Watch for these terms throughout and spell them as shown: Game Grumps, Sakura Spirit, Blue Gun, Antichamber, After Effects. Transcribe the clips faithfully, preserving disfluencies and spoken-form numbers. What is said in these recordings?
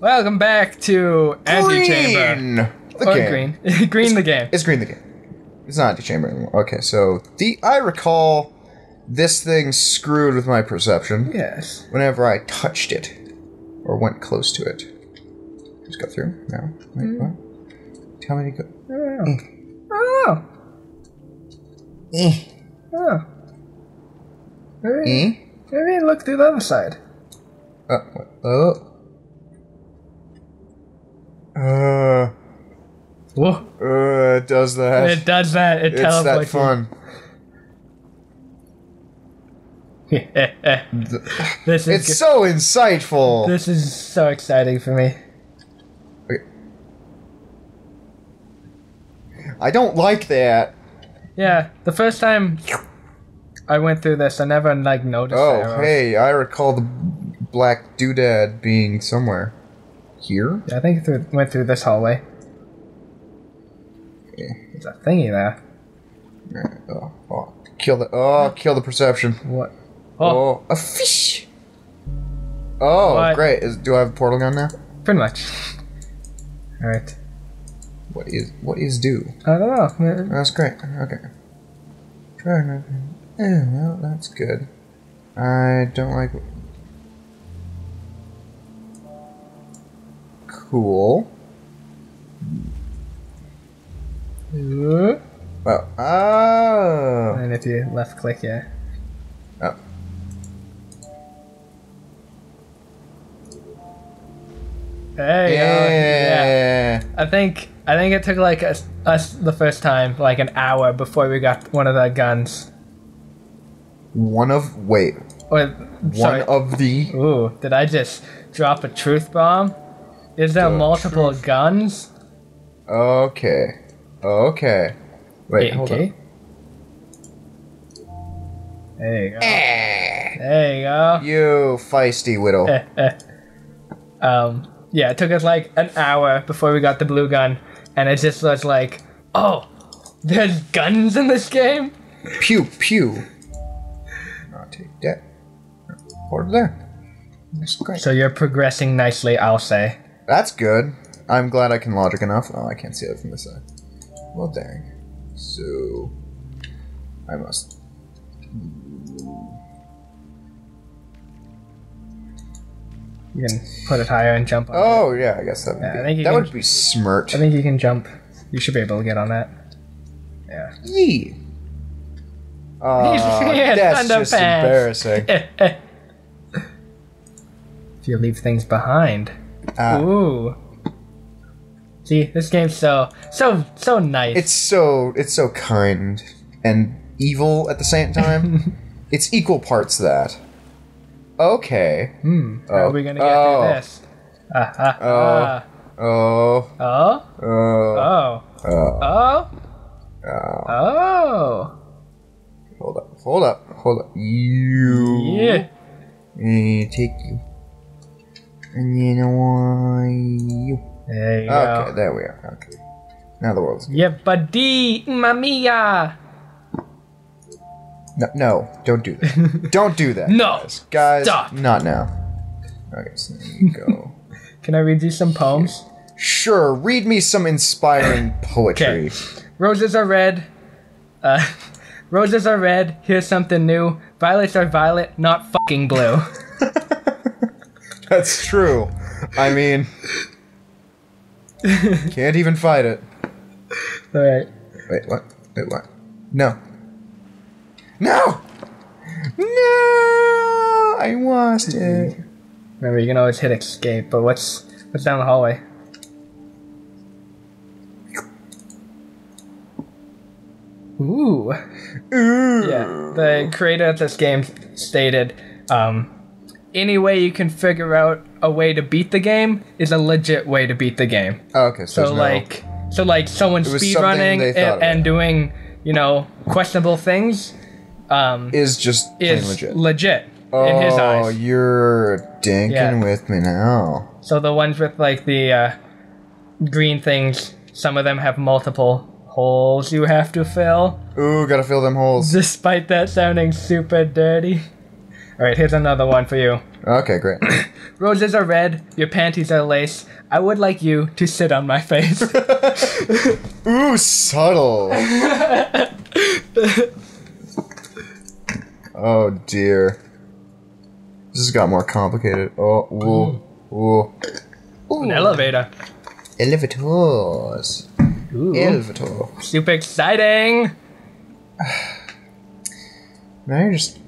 Welcome back to Antichamber. Green, the game. green, green it's, the game. It's green the game. It's not Antichamber anymore. Okay, so the I recall this thing screwed with my perception. Yes. Whenever I touched it or went close to it. Just go through. No. Wait, mm. what? Tell me to go. I don't know. Mm. I don't know. Eh. Oh. Maybe, eh? Maybe look through the other side. Uh, oh. Uh, Whoa. Uh, it does that. It does that. It tells like it's that fun. This is it's good. So insightful. This is so exciting for me. Okay. I don't like that. Yeah, the first time I went through this, I never like noticed. Oh, arrows. Hey, I recall the black doodad being somewhere. Here? Yeah, I think it through, went through this hallway. Yeah. There's a thingy there. Yeah. Oh, oh. Kill the oh, kill the perception. What? Oh, oh a fish. Oh, what? Great. Is, do I have a portal gun now? Pretty much. All right. What is what is do? I don't know. That's great. Okay. Try nothing. Yeah, well, that's good. I don't like. Cool. Uh, oh. Oh. And if you left click, yeah. Oh. Hey. Yeah. Yeah. I think I think it took like us, us the first time like an hour before we got one of the guns. One of wait. Or, one of the. Ooh! Did I just drop a truth bomb? Is there the multiple truth. guns? Okay. Okay. Wait, A K? Hold on. There you go. Eh. There you go. You feisty widow. Eh, eh. Um, yeah, it took us like an hour before we got the blue gun, and it just was like, oh, there's guns in this game? Pew, pew. I'll take that. Over there. That's great. So you're progressing nicely, I'll say. That's good. I'm glad I can logic enough. Oh, I can't see that from this side. Well, dang. So, I must. You can put it higher and jump on oh, it. Oh, yeah, I guess that would yeah, be. I think you that can, would be smart. I think you can jump. You should be able to get on that. Yeah. Yee! Uh, that's just embarrassing. If you leave things behind. Uh, Ooh. See, this game's so so so nice. It's so it's so kind and evil at the same time. It's equal parts that. Okay. Hmm. How oh. are we gonna get oh. through this? Ah, ah, ah. Oh. Oh. Oh. Oh. Oh. Oh. Oh. Oh. Hold up. Hold up. Hold up. You. Yeah. I take you. And you know you. There you okay, go. There we are. Okay. Now the world's good. Yeah, buddy, mamma. No, no, don't do that. Don't do that. No, guys, guys stop. Not now. Okay, so there you go. Can I read you some poems? Yeah. Sure. Read me some inspiring poetry. Okay. Roses are red. Uh, roses are red. Here's something new. Violets are violet, not fucking blue. That's true. I mean, can't even fight it. All right. Wait, what? Wait, what? No. No! No! I lost it. Remember, you can always hit escape, but what's what's down the hallway? Ooh. Ooh. Yeah. The creator of this game stated, um, any way you can figure out a way to beat the game is a legit way to beat the game. Oh, okay, so, so no, like, so like someone speedrunning and, and doing, you know, questionable things, um, is just is legit. legit oh, in his eyes. Oh, you're dinking yeah. with me now. So the ones with like the uh, green things, some of them have multiple holes you have to fill. Ooh, gotta fill them holes. Despite that sounding super dirty. All right, here's another one for you. Okay, great. Roses are red, your panties are lace. I would like you to sit on my face. Ooh, subtle. Oh dear. This has got more complicated. Oh, whoa, whoa. Ooh. An elevator. Elevators. Ooh. Elevator. Super exciting. Now you're just...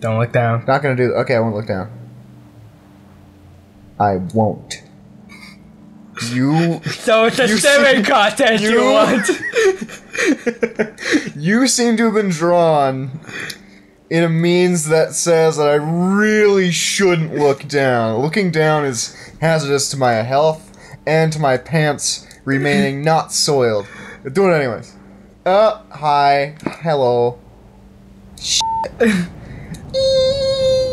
Don't look down. Not gonna do... Okay, I won't look down. I won't. You... So it's a seven contest you, you want. You seem to have been drawn in a means that says that I really shouldn't look down. Looking down is hazardous to my health and to my pants remaining not soiled. Do it anyways. Uh, hi. Hello. Shit.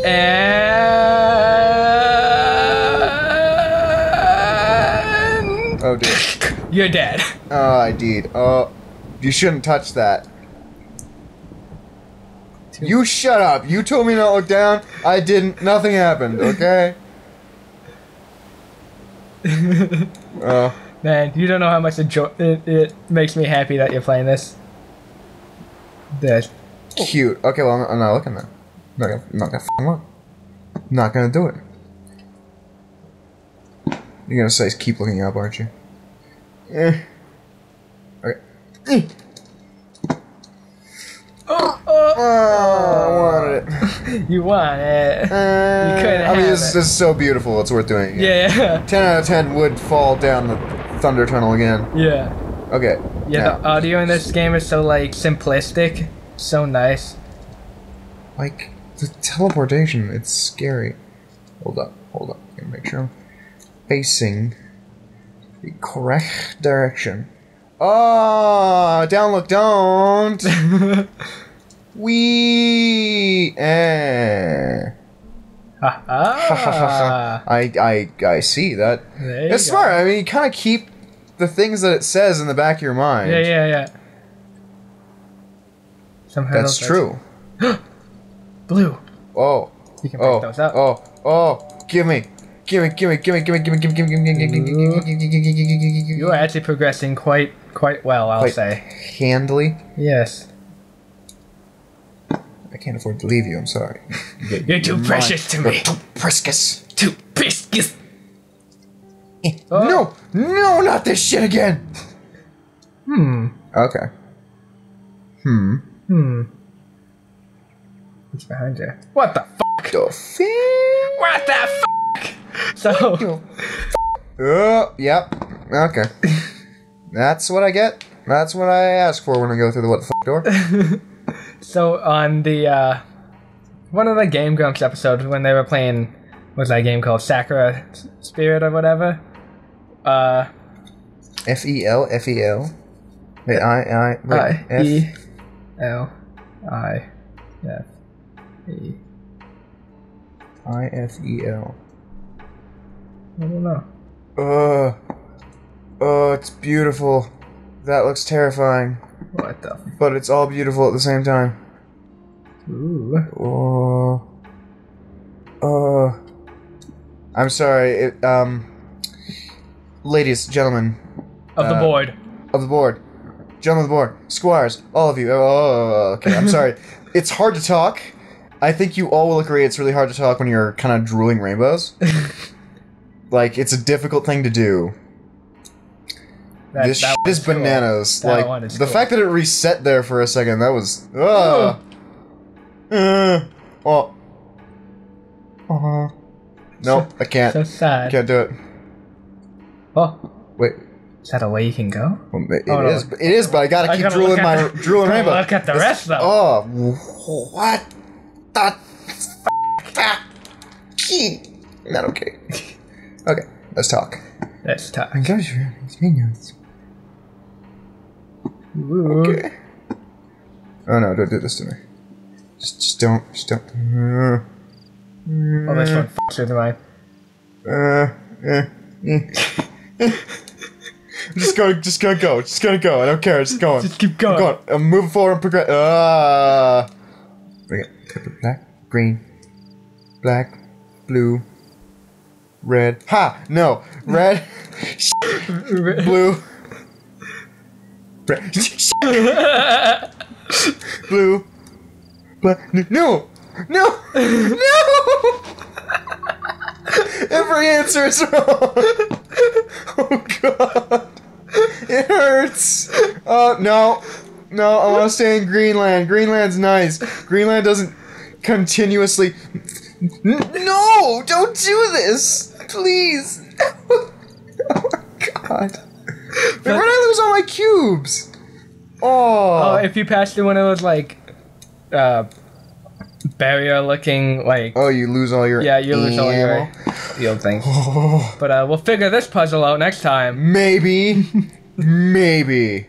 And... Oh dear. You're dead. Oh, I did. Oh, you shouldn't touch that. Too you shut up. You told me not to look down. I didn't. Nothing happened, okay? Oh. Man, you don't know how much enjoy it, it makes me happy that you're playing this. That's cute. Okay, well, I'm not looking now. Not gonna, not gonna f***ing look. Not gonna do it. You're gonna say keep looking up, aren't you? Eh. Okay. Mm. Oh, oh, oh, I wanted it. You want it. Uh, you couldn't have it. I mean, this is so beautiful, it's worth doing again. Yeah. ten out of ten would fall down the thunder tunnel again. Yeah. Okay. Yeah, now. The audio in this game is so, like, simplistic. So nice. Like... The teleportation, it's scary. Hold up, hold up. I'm gonna make sure I'm facing the correct direction. Oh, down, look, don't! Wee! Eh. Ha ha! I, I, I see that. It's smart. I mean, you kind of keep the things that it says in the back of your mind. Yeah, yeah, yeah. Somehow that's true. Blue. Oh. You can pick oh, those up. Oh. Oh. Gimme. Gimme. Gimme. Gimme. Gimme. Gimme. Gimme. Gimme. Gimme. Gimme. Gimme. You are actually progressing quite, quite well, I'll quite say. Handily. Yes. I can't afford to leave you. I'm sorry. You're, You're too precious to me. Too precious. Too precious. Oh. No. No. Not this shit again. Hmm. Okay. Hmm. Hmm. It's behind you. What the fuck? The fuck? What the fuck? So. The fuck? Uh, yep. Okay. That's what I get. That's what I ask for when I go through the what the fuck door. So on the uh, one of the Game Grumps episodes when they were playing, what's that game called? Sakura Spirit or whatever. Uh. F E L F E L. Wait, I I I F E L I F. I F E L. I don't know. Uh, oh, it's beautiful. That looks terrifying. What the? But it's all beautiful at the same time. Ooh. Oh. Uh, I'm sorry. It, um, ladies, gentlemen of uh, the board. Of the board. Gentlemen of the board. Squires, all of you. Oh, okay. I'm sorry. It's hard to talk. I think you all will agree it's really hard to talk when you're kind of drooling rainbows. Like, it's a difficult thing to do. That, this that shit is cool. Bananas. That like, is the cool. Fact that it reset there for a second, that was... Uh, uh, oh. Uh-huh. No, I can't. So sad. Can't do it. Oh. Wait. Is that a way you can go? Well, it oh, is. No. It is, but I gotta I keep gotta drooling my the, drooling rainbow. Look at the it's, rest, though. Oh. What? Not okay. Okay, let's talk. Let's talk. I got your minions. Okay. Oh no! Don't do this to me. Just, just don't, just don't. Oh, this one f***s with mine. Uh, yeah. I'm just gonna, just gonna go. Just gonna go. I don't care. Just going. Just keep going. I'm going. I'm moving forward and progress. Ah. Uh. Black, green, black, blue, red. Ha! No! Red, red. Blue, red. Blue, black. No! No! No! Every answer is wrong! Oh god! It hurts! Oh, uh, no. No, I want to stay in Greenland. Greenland's nice. Greenland doesn't continuously... No! Don't do this! Please! Oh god. Wait, where did I lose all my cubes? Oh. Oh, if you passed through one of those, like... Uh... barrier looking like oh you lose all your yeah you lose ammo. all your field things oh. But uh, we'll figure this puzzle out next time, maybe. Maybe